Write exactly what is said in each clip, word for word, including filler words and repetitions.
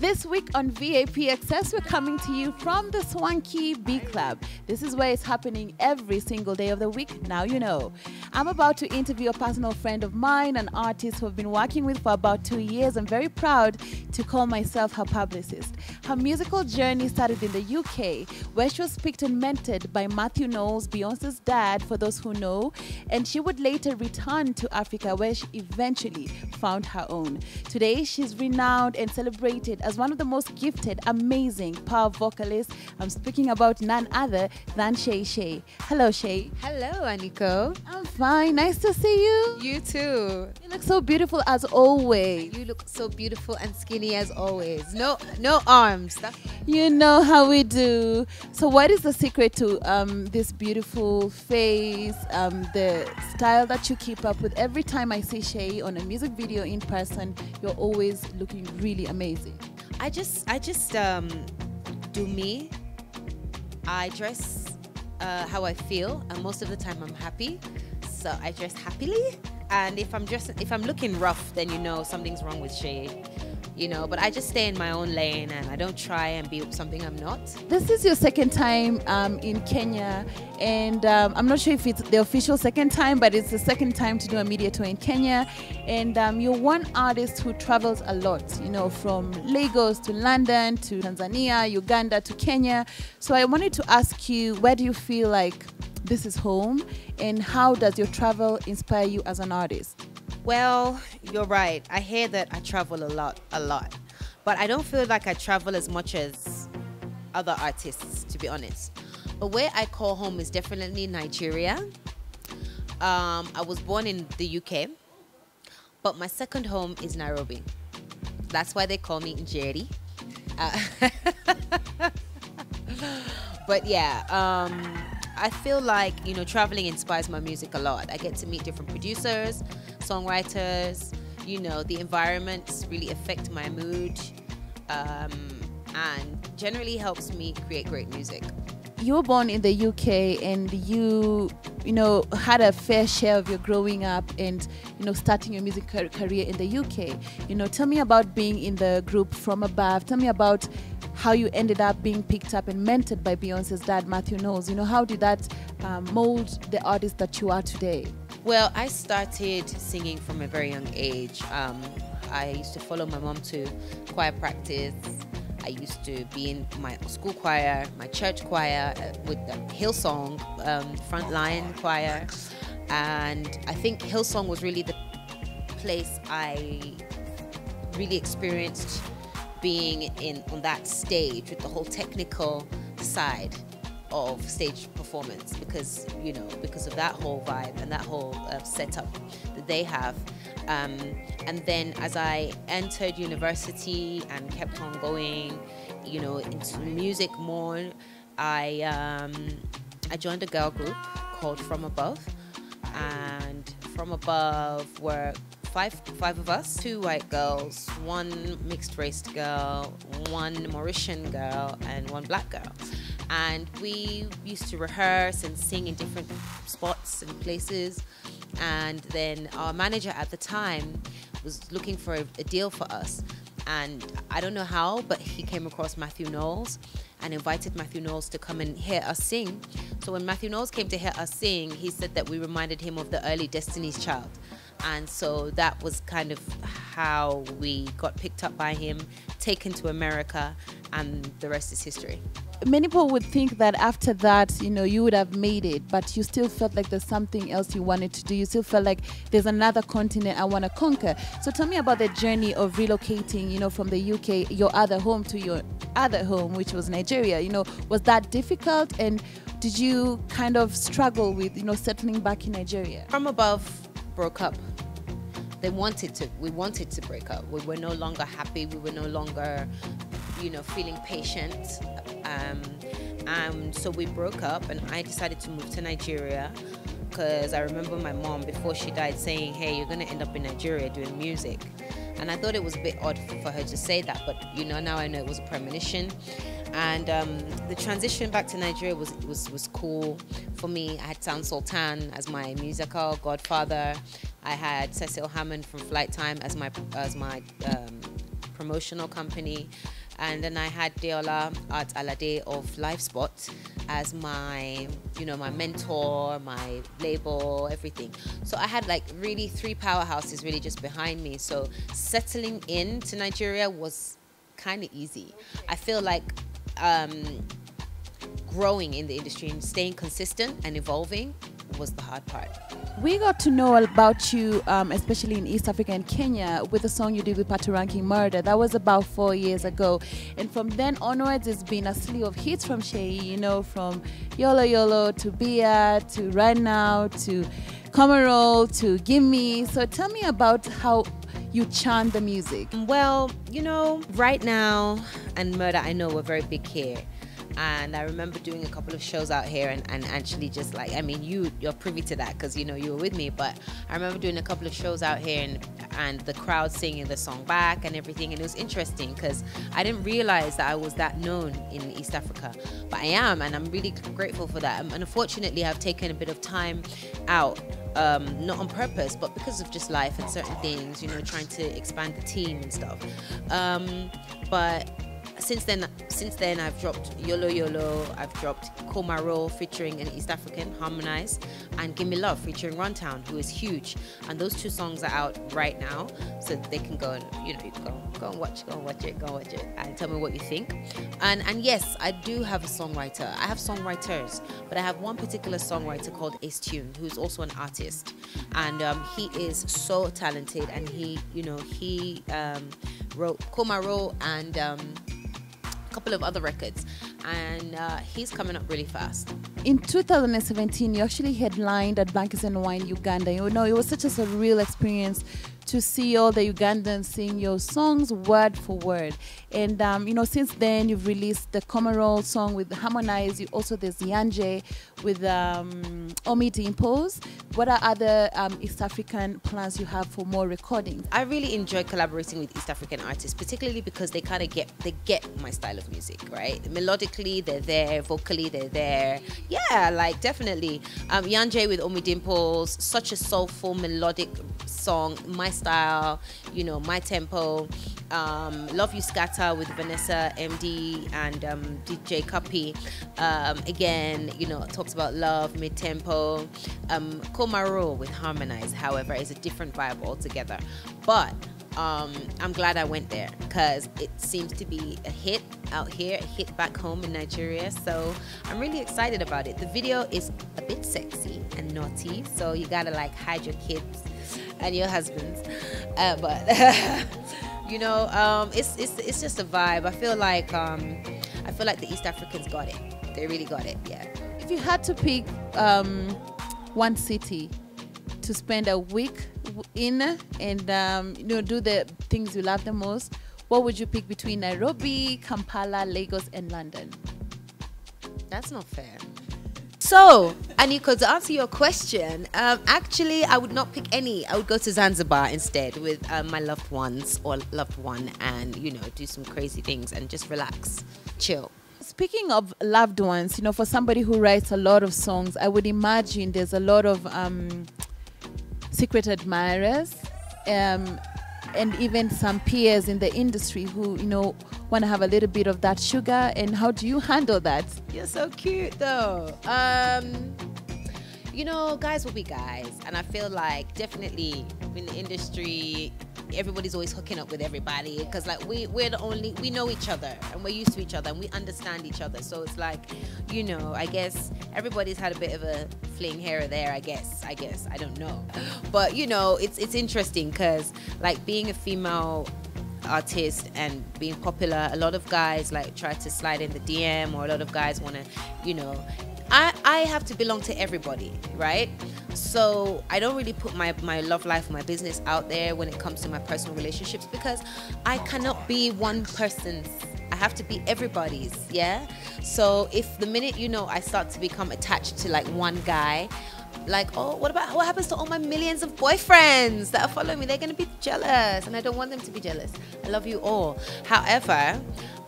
This week on V A P Access, we're coming to you from the Swanky B-Club. This is where it's happening every single day of the week, now you know. I'm about to interview a personal friend of mine, an artist who I've been working with for about two years. I'm very proud to call myself her publicist. Her musical journey started in the U K, where she was picked and mentored by Matthew Knowles, Beyonce's dad, for those who know, and she would later return to Africa, where she eventually found her own. Today, she's renowned and celebrated as one of the most gifted, amazing power vocalists. I'm speaking about none other than Shay Shay. Hello, Shay. Hello, Anyiko. I'm fine. Nice to see you. You too. You look so beautiful as always. You look so beautiful and skinny as always. No, no arms. That's you know how we do. So, what is the secret to um, this beautiful face, um, the style that you keep up with? Every time I see Shay on a music video in person, you're always looking really amazing. I just, I just um, do me. I dress uh, how I feel, and most of the time I'm happy. So I dress happily, and if I'm just, if I'm looking rough, then you know something's wrong with Shay, you know. But I just stay in my own lane, and I don't try and be something I'm not. This is your second time um, in Kenya, and um, I'm not sure if it's the official second time, but it's the second time to do a media tour in Kenya. And um, you're one artist who travels a lot, you know, from Lagos to London to Tanzania, Uganda to Kenya. So I wanted to ask you, where do you feel like this is home, and how does your travel inspire you as an artist? Well, you're right. I hear that I travel a lot, a lot. But I don't feel like I travel as much as other artists, to be honest. But where I call home is definitely Nigeria. Um, I was born in the U K, but my second home is Nairobi. That's why they call me Njeri. Uh, but yeah, um, I feel like, you know, traveling inspires my music a lot. I get to meet different producers, songwriters, you know, the environments really affect my mood um, and generally helps me create great music. You were born in the U K, and you, you know, had a fair share of your growing up and, you know, starting your music career in the U K. You know, tell me about being in the group From Above. Tell me about how you ended up being picked up and mentored by Beyonce's dad, Matthew Knowles. You know, how did that um, mold the artist that you are today? Well, I started singing from a very young age. Um, I used to follow my mom to choir practice. I used to be in my school choir, my church choir, uh, with the Hillsong, um, Frontline Choir. And I think Hillsong was really the place I really experienced being in on that stage with the whole technical side of stage performance, because you know, because of that whole vibe and that whole uh, setup that they have. Um, and then as I entered university and kept on going, you know, into music more, I um, I joined a girl group called From Above, and From Above were five five of us: two white girls, one mixed race girl, one Mauritian girl, and one black girl. And we used to rehearse and sing in different spots and places. And then our manager at the time was looking for a, a deal for us. And I don't know how, but he came across Matthew Knowles and invited Matthew Knowles to come and hear us sing. So when Matthew Knowles came to hear us sing, he said that we reminded him of the early Destiny's Child. And so that was kind of how we got picked up by him, taken to America, and the rest is history. Many people would think that after that, you know, you would have made it, but you still felt like there's something else you wanted to do. You still felt like there's another continent I want to conquer. So tell me about the journey of relocating, you know, from the U K, your other home, to your other home, which was Nigeria. You know, was that difficult, and did you kind of struggle with, you know, settling back in Nigeria? From Above broke up. They wanted to, we wanted to break up. We were no longer happy. We were no longer, you know, feeling patient. Um, and so we broke up, and I decided to move to Nigeria, because I remember my mom, before she died, saying, hey, you're going to end up in Nigeria doing music. And I thought it was a bit odd for her to say that, but you know, now I know it was a premonition. And um, the transition back to Nigeria was, was, was cool for me. I had Sound Sultan as my musical godfather. I had Cecil Hammond from Flight Time as my, as my um, promotional company. And then I had Deola Art Alade of LiveSpot as my, you know, my mentor, my label, everything. So I had like really three powerhouses really just behind me. So settling in to Nigeria was kind of easy. I feel like um, growing in the industry and staying consistent and evolving was the hard part. We got to know about you, um, especially in East Africa and Kenya, with the song you did with Patoranking, Murder. That was about four years ago. And from then onwards, it's been a slew of hits from Shay, you know, from Yolo Yolo to Bia to Right Now to Koma Roll to Gimme. So tell me about how you chant the music. Well, you know, Right Now and Murder, I know, were very big here. And I remember doing a couple of shows out here and, and actually just like, I mean, you, you're privy to that because, you know, you were with me. But I remember doing a couple of shows out here and, and the crowd singing the song back and everything. And it was interesting because I didn't realize that I was that known in East Africa. But I am, and I'm really grateful for that. And unfortunately, I've taken a bit of time out. Um, not on purpose, but because of just life and certain things, you know, trying to expand the team and stuff. Um, but Since then, since then, I've dropped Yolo Yolo, I've dropped Koma Roll featuring an East African, Harmonize, and Gimme Love featuring Runtown, who is huge. And those two songs are out right now, so they can go and, you know, you can go, go and watch, go and watch it, go and watch it, and tell me what you think. And, and yes, I do have a songwriter. I have songwriters, but I have one particular songwriter called Ace Tune, who's also an artist. And um, he is so talented, and he, you know, he um, wrote Koma Roll and... Um, couple of other records, and uh, he's coming up really fast. In two thousand seventeen, you actually headlined at Blankets and Wine Uganda. You know, it was such a real experience to see all the Ugandans sing your songs word for word. And um, you know, since then you've released the Koma Roll song with Harmonize. You also there's Yanje with um, Omid Impose. What are other um, East African plans you have for more recordings? I really enjoy collaborating with East African artists, particularly because they kind of get they get my style of music, right? Melodically, they're there. Vocally, they're there. Yeah, like definitely. Um, Yanje with Omid Impose, such a soulful, melodic song. My style, you know, my tempo. Um, Love You Scatter with Vanessa Mdee and um, D J Cuppy. Um, again, you know, talks about love, mid-tempo. Um, Koma Roll with Harmonize, however, is a different vibe altogether. But um, I'm glad I went there because it seems to be a hit out here, a hit back home in Nigeria. So I'm really excited about it. The video is a bit sexy and naughty, so you gotta like hide your kids and your husbands. Uh, but... You know, um, it's, it's, it's just a vibe. I feel like um, I feel like the East Africans got it. They really got it, yeah. If you had to pick um, one city to spend a week in and um, you know, do the things you love the most, what would you pick between Nairobi, Kampala, Lagos, and London? That's not fair. So, Anyiko, to answer your question, um, actually, I would not pick any. I would go to Zanzibar instead with uh, my loved ones or loved one and, you know, do some crazy things and just relax, chill. Speaking of loved ones, you know, for somebody who writes a lot of songs, I would imagine there's a lot of um, secret admirers um, and even some peers in the industry who, you know, want to have a little bit of that sugar. And how do you handle that? You're so cute though. Um, you know, guys will be guys. And I feel like definitely in the industry, everybody's always hooking up with everybody because like we, we're the only, we know each other and we're used to each other and we understand each other. So it's like, you know, I guess everybody's had a bit of a fling here or there, I guess, I guess, I don't know. But you know, it's, it's interesting because like being a female artist and being popular, a lot of guys like try to slide in the D M, or a lot of guys want to, you know, I, I have to belong to everybody, right? So I don't really put my, my love life, my business out there when it comes to my personal relationships because I cannot be one person's. I have to be everybody's, yeah? So if the minute, you know, I start to become attached to like one guy, like, oh, what about what happens to all my millions of boyfriends that are following me? They're going to be jealous, and I don't want them to be jealous. I love you all. However,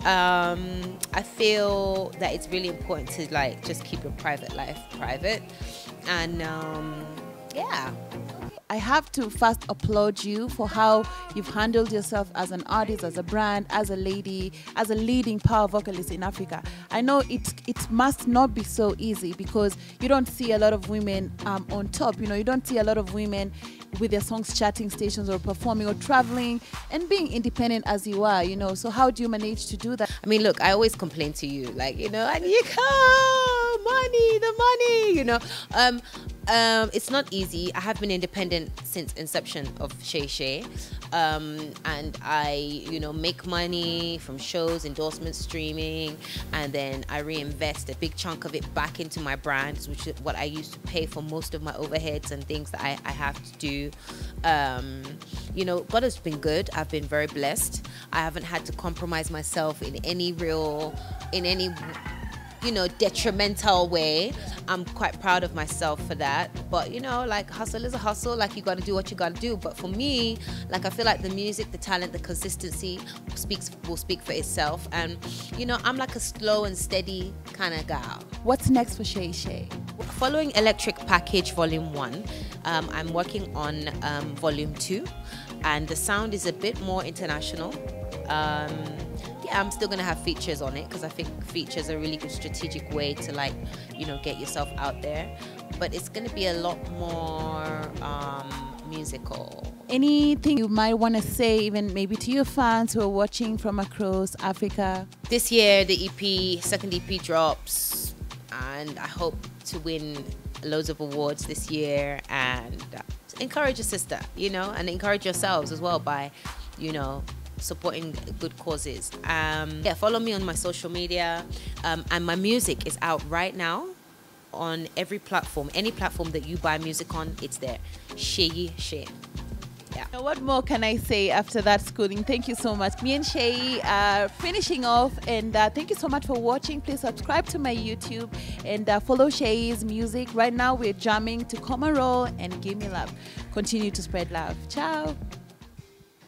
um, I feel that it's really important to like just keep your private life private, and um, yeah. I have to first applaud you for how you've handled yourself as an artist, as a brand, as a lady, as a leading power vocalist in Africa. I know it, it must not be so easy because you don't see a lot of women um, on top. You know, you don't see a lot of women with their songs charting stations or performing or traveling and being independent as you are, you know. So how do you manage to do that? I mean, look, I always complain to you, like, you know, Anyiko, money, the money, you know. Um, um, it's not easy. I have been independent since inception of Shay Shay. Um, and I, you know, make money from shows, endorsements, streaming, and then I reinvest a big chunk of it back into my brand, which is what I used to pay for most of my overheads and things that I, I have to do. Um, you know, God has been good. I've been very blessed. I haven't had to compromise myself in any real, in any, you know, detrimental way. I'm quite proud of myself for that. But, you know, like, hustle is a hustle. Like, you got to do what you got to do. But for me, like, I feel like the music, the talent, the consistency speaks will speak for itself. And, you know, I'm like a slow and steady kind of gal. What's next for Shay Shay? Following Electric Package Volume one, um, I'm working on um, Volume two. And the sound is a bit more international. Um, yeah, I'm still gonna have features on it because I think features are a really good strategic way to, like, you know, get yourself out there. But it's gonna be a lot more um, musical. Anything you might want to say, even maybe to your fans who are watching from across Africa? This year, the E P, second E P drops, and I hope to win loads of awards this year. And encourage your sister, you know, and encourage yourselves as well by, you know, supporting good causes. Um, yeah, follow me on my social media, um, and my music is out right now on every platform. Any platform that you buy music on, it's there. Seyi Shay. Yeah. Now, what more can I say after that schooling? Thank you so much. Me and Shay are finishing off, and uh, thank you so much for watching. Please subscribe to my YouTube and uh, follow Shay's music. Right now, we're jamming to Koma Roll and Give Me Love. Continue to spread love. Ciao.